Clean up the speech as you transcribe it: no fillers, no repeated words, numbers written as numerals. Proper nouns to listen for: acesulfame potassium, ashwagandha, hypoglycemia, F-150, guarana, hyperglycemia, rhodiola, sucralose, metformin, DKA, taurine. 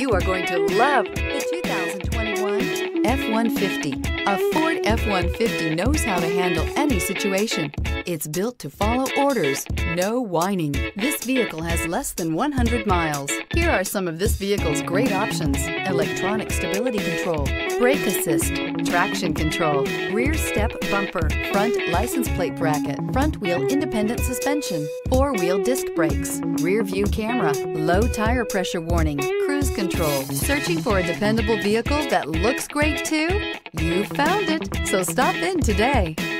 You are going to love the 2021 F-150. A Ford F-150 knows how to handle any situation. It's built to follow orders, no whining. This vehicle has less than 100 miles. Here are some of this vehicle's great options: electronic stability control, brake assist, traction control, rear step bumper, front license plate bracket, front wheel independent suspension, four-wheel disc brakes, rear view camera, low tire pressure warning, cruise control. Searching for a dependable vehicle that looks great too? You found it, so stop in today.